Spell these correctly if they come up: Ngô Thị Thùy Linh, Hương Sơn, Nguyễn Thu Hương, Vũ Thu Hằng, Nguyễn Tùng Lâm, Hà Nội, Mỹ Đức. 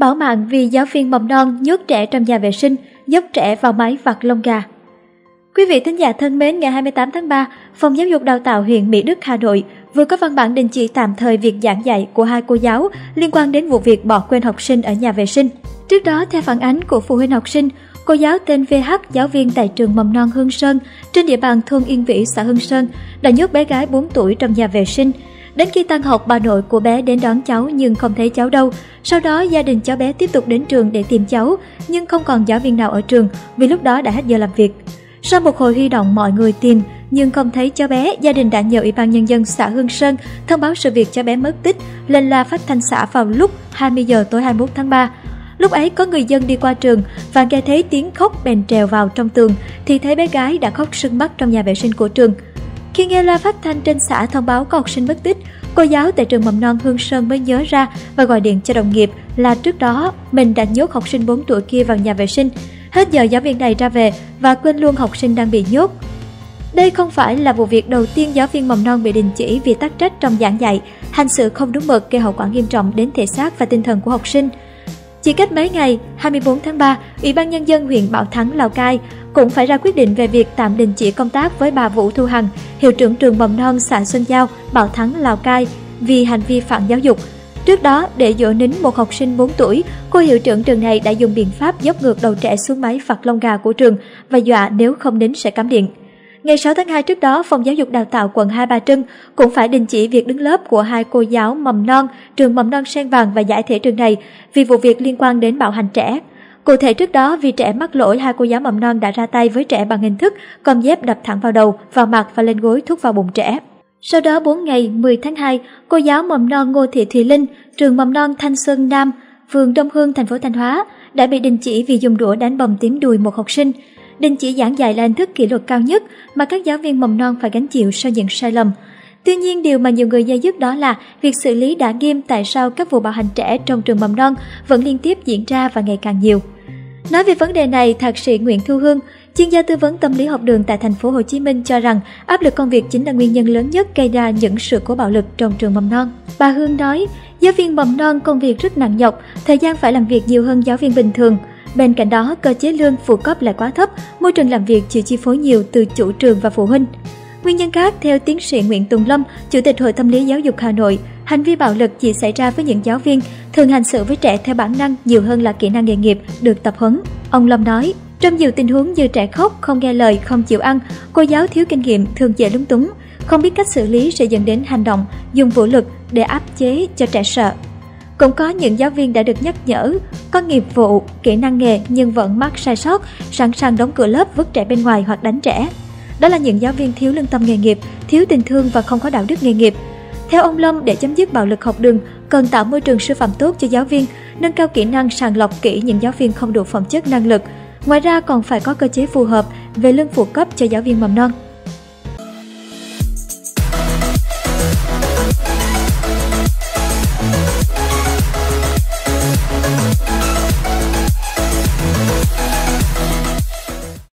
Bỏ mạng vì giáo viên mầm non nhốt trẻ trong nhà vệ sinh, nhốt trẻ vào máy vặt lông gà. Quý vị thính giả thân mến, ngày 28 tháng 3, Phòng Giáo dục Đào tạo huyện Mỹ Đức, Hà Nội vừa có văn bản đình chỉ tạm thời việc giảng dạy của hai cô giáo liên quan đến vụ việc bỏ quên học sinh ở nhà vệ sinh. Trước đó, theo phản ánh của phụ huynh học sinh, cô giáo tên VH, giáo viên tại trường mầm non Hương Sơn trên địa bàn thôn Yên Vĩ, xã Hương Sơn, đã nhốt bé gái 4 tuổi trong nhà vệ sinh. Đến khi tan học, bà nội của bé đến đón cháu nhưng không thấy cháu đâu. Sau đó, gia đình cháu bé tiếp tục đến trường để tìm cháu nhưng không còn giáo viên nào ở trường vì lúc đó đã hết giờ làm việc. Sau một hồi huy động mọi người tìm nhưng không thấy cháu bé, gia đình đã nhờ Ủy ban Nhân dân xã Hương Sơn thông báo sự việc cháu bé mất tích lên loa phát thanh xã vào lúc 20 giờ tối 21 tháng 3. Lúc ấy có người dân đi qua trường và nghe thấy tiếng khóc bèn trèo vào trong tường thì thấy bé gái đã khóc sưng mắt trong nhà vệ sinh của trường. Khi nghe loa phát thanh trên xã thông báo có học sinh mất tích, cô giáo tại trường mầm non Hương Sơn mới nhớ ra và gọi điện cho đồng nghiệp là trước đó mình đã nhốt học sinh 4 tuổi kia vào nhà vệ sinh. Hết giờ giáo viên này ra về và quên luôn học sinh đang bị nhốt. Đây không phải là vụ việc đầu tiên giáo viên mầm non bị đình chỉ vì tắc trách trong giảng dạy, hành xử không đúng mực gây hậu quả nghiêm trọng đến thể xác và tinh thần của học sinh. Chỉ cách mấy ngày, 24 tháng 3, Ủy ban Nhân dân huyện Bảo Thắng, Lào Cai cũng phải ra quyết định về việc tạm đình chỉ công tác với bà Vũ Thu Hằng, hiệu trưởng trường mầm non xã Xuân Giao, Bảo Thắng, Lào Cai vì hành vi phản giáo dục. Trước đó, để dỗ nín một học sinh 4 tuổi, cô hiệu trưởng trường này đã dùng biện pháp dốc ngược đầu trẻ xuống máy phạt lông gà của trường và dọa nếu không đến sẽ cắm điện. Ngày 6 tháng 2 trước đó, Phòng Giáo dục Đào tạo quận Hai Bà Trưng cũng phải đình chỉ việc đứng lớp của hai cô giáo mầm non, trường mầm non Sen Vàng và Giải Thể trường này vì vụ việc liên quan đến bạo hành trẻ. Cụ thể trước đó, vì trẻ mắc lỗi, hai cô giáo mầm non đã ra tay với trẻ bằng hình thức cầm dép đập thẳng vào đầu, vào mặt và lên gối thúc vào bụng trẻ. Sau đó 4 ngày 10 tháng 2, cô giáo mầm non Ngô Thị Thùy Linh, trường mầm non Thanh Xuân Nam, phường Đông Hương, thành phố Thanh Hóa đã bị đình chỉ vì dùng đũa đánh bầm tím đùi một học sinh. Đình chỉ giảng dạy là hình thức kỷ luật cao nhất mà các giáo viên mầm non phải gánh chịu sau những sai lầm. Tuy nhiên, điều mà nhiều người day dứt đó là việc xử lý đã nghiêm, tại sao các vụ bạo hành trẻ trong trường mầm non vẫn liên tiếp diễn ra và ngày càng nhiều. Nói về vấn đề này, Thạc sĩ Nguyễn Thu Hương, chuyên gia tư vấn tâm lý học đường tại thành phố Hồ Chí Minh cho rằng áp lực công việc chính là nguyên nhân lớn nhất gây ra những sự cố bạo lực trong trường mầm non. Bà Hương nói, giáo viên mầm non công việc rất nặng nhọc, thời gian phải làm việc nhiều hơn giáo viên bình thường. Bên cạnh đó, cơ chế lương phụ cấp lại quá thấp, môi trường làm việc chịu chi phối nhiều từ chủ trường và phụ huynh. Nguyên nhân khác, theo tiến sĩ Nguyễn Tùng Lâm, Chủ tịch Hội Tâm lý Giáo dục Hà Nội, hành vi bạo lực chỉ xảy ra với những giáo viên thường hành xử với trẻ theo bản năng nhiều hơn là kỹ năng nghề nghiệp được tập huấn. Ông Lâm nói, trong nhiều tình huống như trẻ khóc, không nghe lời, không chịu ăn, cô giáo thiếu kinh nghiệm thường dễ lúng túng, không biết cách xử lý sẽ dẫn đến hành động dùng vũ lực để áp chế cho trẻ sợ. Cũng có những giáo viên đã được nhắc nhở, có nghiệp vụ, kỹ năng nghề nhưng vẫn mắc sai sót, sẵn sàng đóng cửa lớp, vứt trẻ bên ngoài hoặc đánh trẻ. Đó là những giáo viên thiếu lương tâm nghề nghiệp, thiếu tình thương và không có đạo đức nghề nghiệp. Theo ông Lâm, để chấm dứt bạo lực học đường, cần tạo môi trường sư phạm tốt cho giáo viên, nâng cao kỹ năng sàng lọc kỹ những giáo viên không đủ phẩm chất năng lực. Ngoài ra còn phải có cơ chế phù hợp về lương phụ cấp cho giáo viên mầm non.